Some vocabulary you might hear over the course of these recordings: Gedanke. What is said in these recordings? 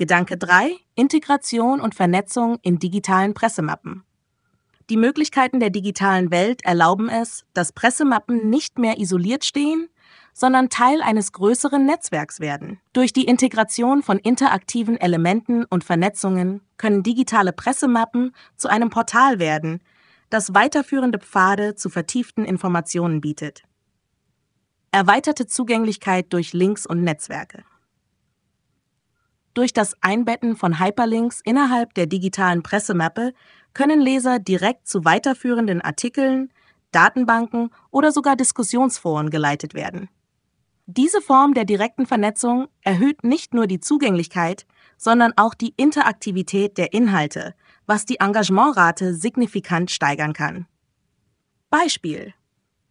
Gedanke 3: Integration und Vernetzung in digitalen Pressemappen. Die Möglichkeiten der digitalen Welt erlauben es, dass Pressemappen nicht mehr isoliert stehen, sondern Teil eines größeren Netzwerks werden. Durch die Integration von interaktiven Elementen und Vernetzungen können digitale Pressemappen zu einem Portal werden, das weiterführende Pfade zu vertieften Informationen bietet. Erweiterte Zugänglichkeit durch Links und Netzwerke. Durch das Einbetten von Hyperlinks innerhalb der digitalen Pressemappe können Leser direkt zu weiterführenden Artikeln, Datenbanken oder sogar Diskussionsforen geleitet werden. Diese Form der direkten Vernetzung erhöht nicht nur die Zugänglichkeit, sondern auch die Interaktivität der Inhalte, was die Engagementrate signifikant steigern kann. Beispiel: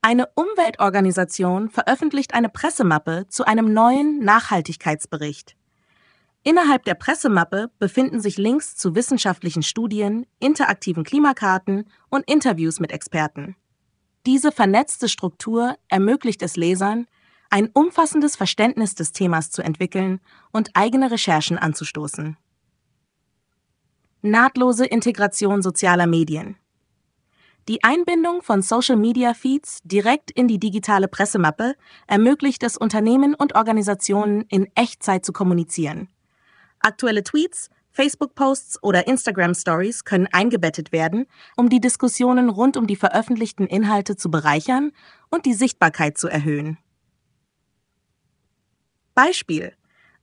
Eine Umweltorganisation veröffentlicht eine Pressemappe zu einem neuen Nachhaltigkeitsbericht. Innerhalb der Pressemappe befinden sich Links zu wissenschaftlichen Studien, interaktiven Klimakarten und Interviews mit Experten. Diese vernetzte Struktur ermöglicht es Lesern, ein umfassendes Verständnis des Themas zu entwickeln und eigene Recherchen anzustoßen. Nahtlose Integration sozialer Medien. Die Einbindung von Social-Media-Feeds direkt in die digitale Pressemappe ermöglicht es Unternehmen und Organisationen, in Echtzeit zu kommunizieren. Aktuelle Tweets, Facebook-Posts oder Instagram-Stories können eingebettet werden, um die Diskussionen rund um die veröffentlichten Inhalte zu bereichern und die Sichtbarkeit zu erhöhen. Beispiel: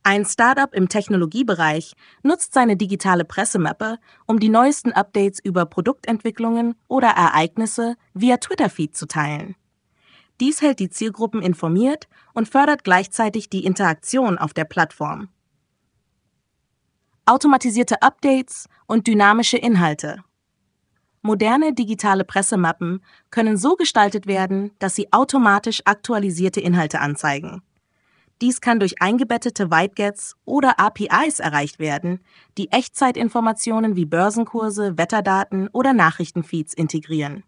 Ein Startup im Technologiebereich nutzt seine digitale Pressemappe, um die neuesten Updates über Produktentwicklungen oder Ereignisse via Twitter-Feed zu teilen. Dies hält die Zielgruppen informiert und fördert gleichzeitig die Interaktion auf der Plattform. Automatisierte Updates und dynamische Inhalte. Moderne digitale Pressemappen können so gestaltet werden, dass sie automatisch aktualisierte Inhalte anzeigen. Dies kann durch eingebettete Widgets oder APIs erreicht werden, die Echtzeitinformationen wie Börsenkurse, Wetterdaten oder Nachrichtenfeeds integrieren.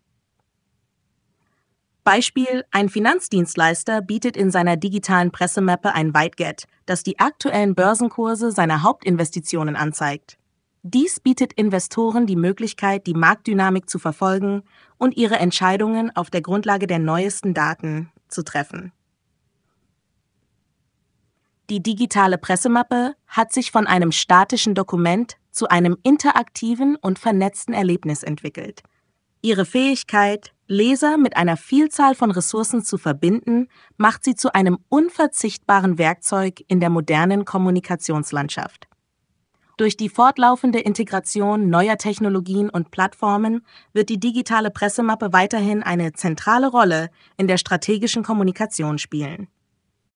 Beispiel: Ein Finanzdienstleister bietet in seiner digitalen Pressemappe ein Widget, das die aktuellen Börsenkurse seiner Hauptinvestitionen anzeigt. Dies bietet Investoren die Möglichkeit, die Marktdynamik zu verfolgen und ihre Entscheidungen auf der Grundlage der neuesten Daten zu treffen. Die digitale Pressemappe hat sich von einem statischen Dokument zu einem interaktiven und vernetzten Erlebnis entwickelt. Ihre Fähigkeit, Leser mit einer Vielzahl von Ressourcen zu verbinden, macht sie zu einem unverzichtbaren Werkzeug in der modernen Kommunikationslandschaft. Durch die fortlaufende Integration neuer Technologien und Plattformen wird die digitale Pressemappe weiterhin eine zentrale Rolle in der strategischen Kommunikation spielen.